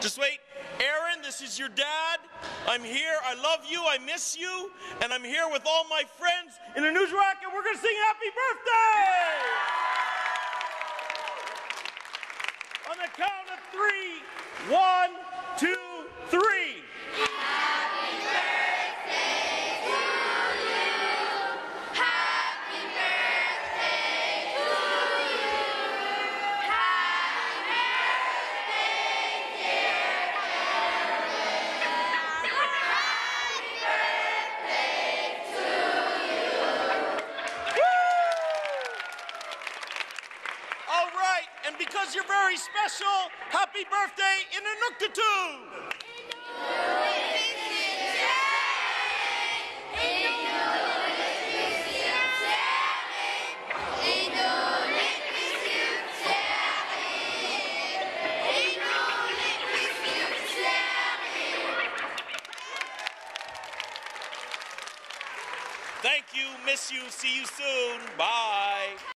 Just wait. Aaron, this is your dad. I'm here. I love you. I miss you. And I'm here with all my friends in a news rack, and we're going to sing happy birthday! On the count of three. 1, 2, 3. And because you're very special, happy birthday in Inuktitut! Thank you, miss you, see you soon, bye!